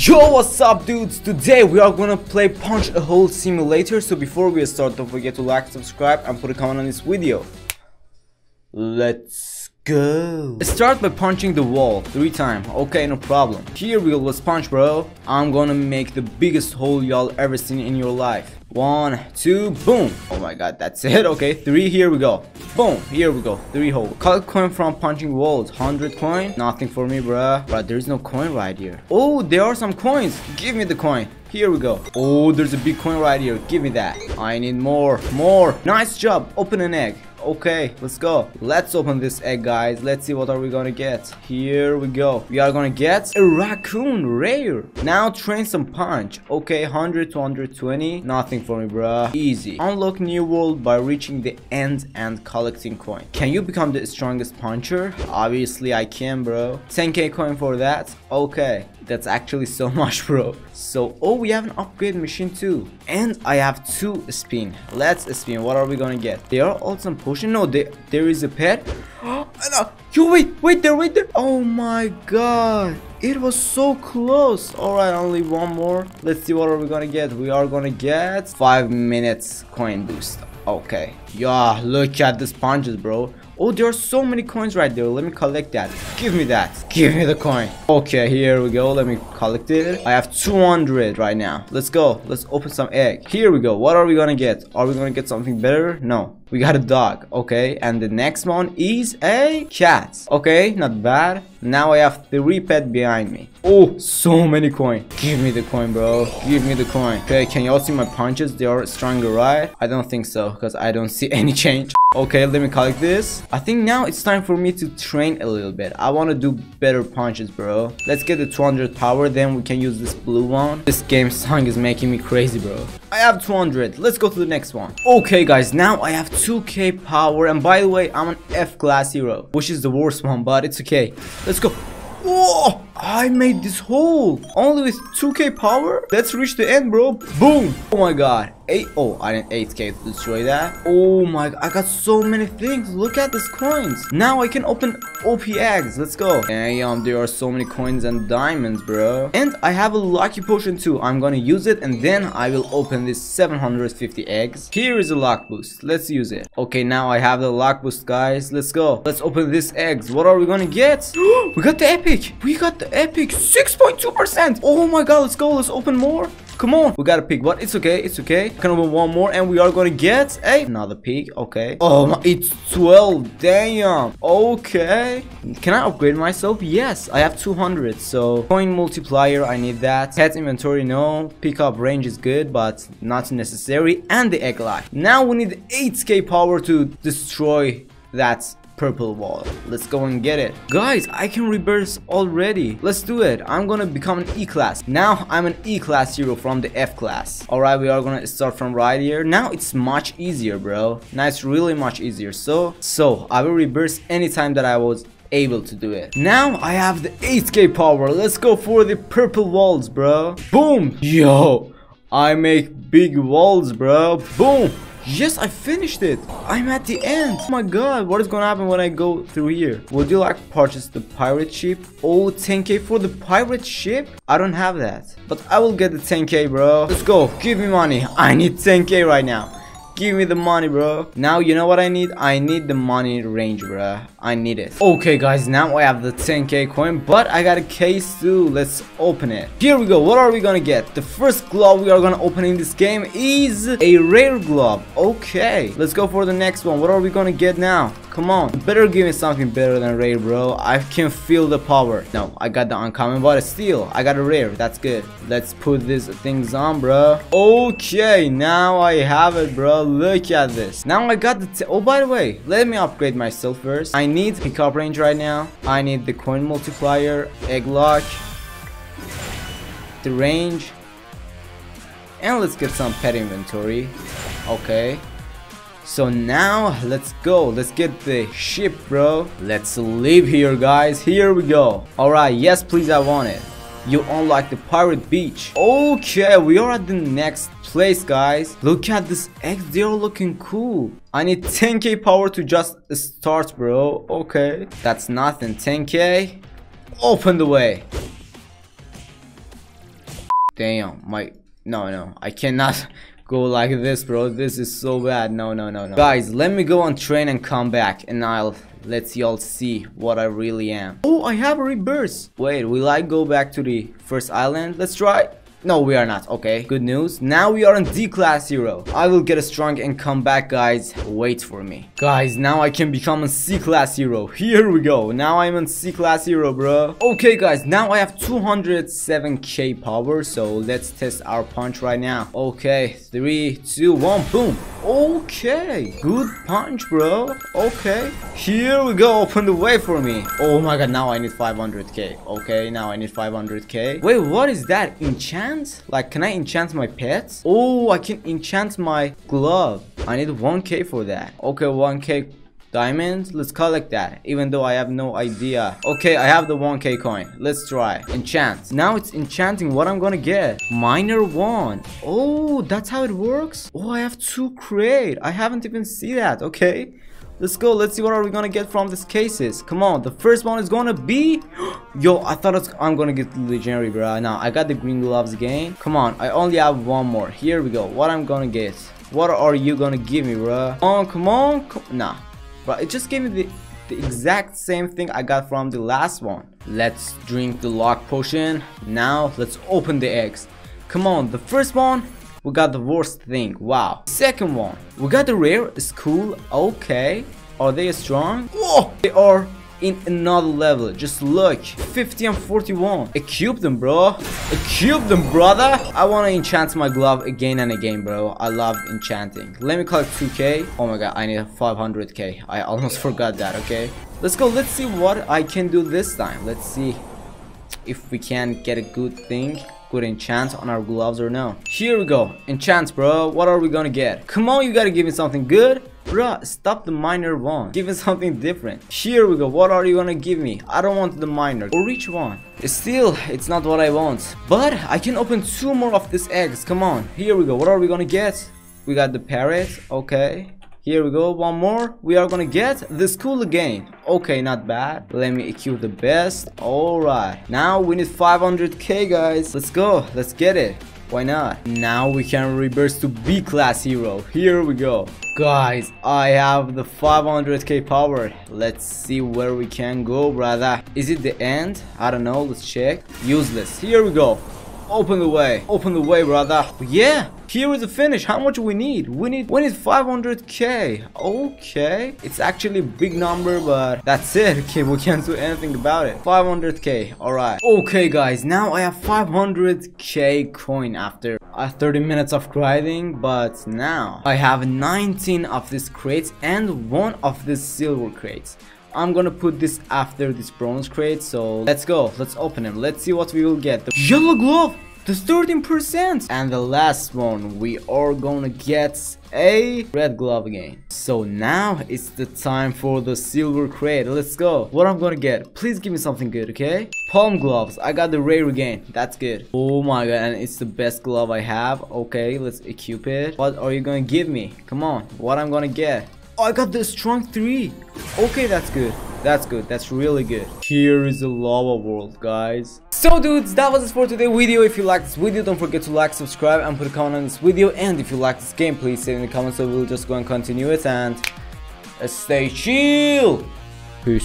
Yo, what's up dudes? Today we are gonna play Punch a Hole simulator. So before we start, don't forget to like, subscribe and put a comment on this video. Let's go. Start by punching the wall 3 times. Okay, no problem. Here we always punch, bro. I'm gonna make the biggest hole y'all ever seen in your life. 1, 2, boom. Oh my god, that's it. Okay, 3, here we go. Boom, here we go. 3 hole. Collect coin from punching walls. 100 coin. Nothing for me, bruh. But there is no coin right here. Oh, there are some coins. Give me the coin. Here we go. Oh, there's a big coin right here. Give me that. I need more. Nice job. Open an egg. Okay, let's go. Let's open this egg, guys. Let's see what are we gonna get. Here we go. We are gonna get a raccoon rare. Now train some punch. Okay, 100 to 120. Nothing for me, bruh. Easy. Unlock new world by reaching the end and collecting coin. Can you become the strongest puncher? Obviously, I can, bro. 10k coin for that. Okay, that's actually so much, bro. So, oh, we have an upgrade machine too. And I have 2 spin. Let's spin. What are we gonna get? There are also potion. No, there is a pet. You wait there. Oh my god, it was so close. All right, only one more. Let's see what are we gonna get. We are gonna get 5 minutes coin boost. Okay, yeah, look at the sponges, bro. Oh, there are so many coins right there. Let me collect that. Give me that. Give me the coin. Okay, here we go. Let me collect it. I have 200 right now. Let's go. Let's open some egg. Here we go. What are we gonna get? Are we gonna get something better? No. We got a dog. Okay, and the next one is a cat. Okay, not bad. Now I have 3 pets behind me. Oh, so many coins. Give me the coin, bro. Give me the coin. Okay, can y'all see my punches? They are stronger, right? I don't think so, because I don't see any change. Okay, let me collect this. I think now it's time for me to train a little bit. I want to do better punches, bro. Let's get the 200 power, then we can use this blue one. This game song is making me crazy, bro. I have 200. Let's go to the next one. Okay, guys, now I have 2k power. And by the way, I'm an F-class hero, which is the worst one, but it's okay. Let's go. Whoa! I made this hole only with 2k power. Let's reach the end, bro. Boom. Oh my god. 8. Oh, I need 8k to destroy that. Oh my god, I got so many things. Look at these coins. Now I can open OP eggs. Let's go. Damn, there are so many coins and diamonds, bro. And I have a lucky potion too. I'm gonna use it and then I will open this 750 eggs. Here is a luck boost. Let's use it. Okay, now I have the luck boost, guys. Let's go. Let's open these eggs. What are we gonna get? We got the epic. We got the epic. 6.2%. Oh my god, let's go. Let's open more. Come on, we got a pig, but it's okay, it's okay. Can open one more and we are gonna get another pig. Okay. Oh my, it's 12. Damn. Okay, can I upgrade myself? Yes, I have 200. So coin multiplier, I need that. Pet inventory, no. Pickup range is good but not necessary. And the egg light. Now we need 8k power to destroy that purple wall. Let's go and get it, guys. I can reverse already. Let's do it. I'm gonna become an E-class now. I'm an E-class hero from the F-class. All right, we are gonna start from right here. Now it's much easier, bro. Now it's really much easier. So I will reverse anytime that I was able to do it. Now I have the 8k power. Let's go for the purple walls, bro. Boom. Yo, I make big walls, bro. Boom. Yes, I finished it. I'm at the end. Oh my god, what is gonna happen when I go through here? Would you like to purchase the pirate ship? Oh, 10k for the pirate ship? I don't have that, but I will get the 10k, bro. Let's go. Give me money. I need 10k right now. Give me the money, bro. Now you know what I need. I need the money range, bro. I need it. Okay, guys, now I have the 10k coin, but I got a case too. Let's open it. Here we go. What are we gonna get? The first glove we are gonna open in this game is a rare glove. Okay, let's go for the next one. What are we gonna get now? Come on, better give me something better than rare, bro. I can feel the power. No, I got the uncommon, but still I got a rare. That's good. Let's put these things on, bro. Okay, now I have it, bro. Look at this. Now I got the oh, by the way, let me upgrade myself first. I need pickup range right now. I need the coin multiplier, egg lock, the range, and let's get some pet inventory. Okay, so now let's go. Let's get the ship, bro. Let's leave here, guys. Here we go. All right. Yes, please, I want it. You unlock the pirate beach. Okay, we are at the next place, guys. Look at this egg. They are looking cool. I need 10k power to just start, bro. Okay, that's nothing. 10k. Open the way. Damn, my... No, I cannot go like this, bro. This is so bad. No. Guys, let me go on train and come back, and I'll let y'all see what I really am. Oh, I have a reverse. Wait, will I go back to the first island? Let's try. No, we are not. Okay, good news. Now we are in D class 0. I will get strong and come back, guys. Wait for me. Guys, now I can become a C class 0. Here we go. Now I'm in C class 0, bro. Okay, guys, now I have 207k power, so let's test our punch right now. Okay, 3, 2, 1, boom. Okay, good punch, bro. Okay, here we go. Open the way for me. Oh my god, now I need 500k. Okay, now I need 500k. Wait, what is that? Enchant? Like, can I enchant my pets? Oh, I can enchant my glove. I need 1k for that. Okay, 1k diamonds. Let's collect that, even though I have no idea. Okay, I have the 1k coin. Let's try. Enchant. Now it's enchanting what I'm gonna get. Miner 1. Oh, that's how it works? Oh, I have 2 crate. I haven't even seen that. Okay. Let's go. Let's see what are we gonna get from these cases. Come on. The first one is gonna be... Yo, I thought I'm gonna get legendary, bro. Now I got the green gloves again. Come on. I only have one more. Here we go. What I'm gonna get? What are you gonna give me, bro? Oh, come on. Nah. Bro, it just gave me the exact same thing I got from the last one. Let's drink the luck potion. Now, let's open the eggs. Come on. The first one... we got the worst thing. Wow. Second one, we got the rare. It's cool. Okay, are they strong? Whoa, they are in another level. Just look. 50 and 41. Equip them, bro. Equip them, brother. I want to enchant my glove again and again, bro. I love enchanting. Let me collect 2k. Oh my god, I need 500k. I almost forgot that. Okay, let's go. Let's see what I can do this time. Let's see if we can get a good thing. Good enchant on our gloves or no. Here we go. Enchant, bro. What are we gonna get? Come on, you gotta give me something good. Bruh, stop the miner one. Give me something different. Here we go. What are you gonna give me? I don't want the miner. Or each one. Still, it's not what I want. But I can open 2 more of these eggs. Come on. Here we go. What are we gonna get? We got the parrot. Okay. Here we go. 1 more. We are gonna get this cool again. Okay, not bad. Let me equip the best. All right, now we need 500k, guys. Let's go. Let's get it. Why not? Now we can reverse to B class hero. Here we go. Guys, I have the 500k power. Let's see where we can go, brother. Is it the end? I don't know. Let's check. Useless. Here we go. Open the way. Open the way, brother. Yeah. Here is the finish. How much we need? We need 500k. Okay, it's actually a big number, but that's it. Okay, we can't do anything about it. 500k. All right. Okay, guys. Now I have 500k coin after 30 minutes of grinding, but now I have 19 of these crates and 1 of these silver crates. I'm gonna put this after this bronze crate. So let's go. Let's open them. Let's see what we will get. The yellow glove. This 13%, and the last one we are gonna get a red glove again. So now it's the time for the silver crate. Let's go. What I'm gonna get? Please give me something good. Okay, palm gloves. I got the rare again. That's good. Oh my god, and it's the best glove I have. Okay, let's equip it. What are you gonna give me? Come on. What I'm gonna get? Oh, I got the strong 3. Okay, that's good. That's good. That's really good. Here is the lava world, guys. So dudes, that was it for today's video. If you liked this video, don't forget to like, subscribe, and put a comment on this video. And if you like this game, please say it in the comments, so we'll just go and continue it. And stay chill.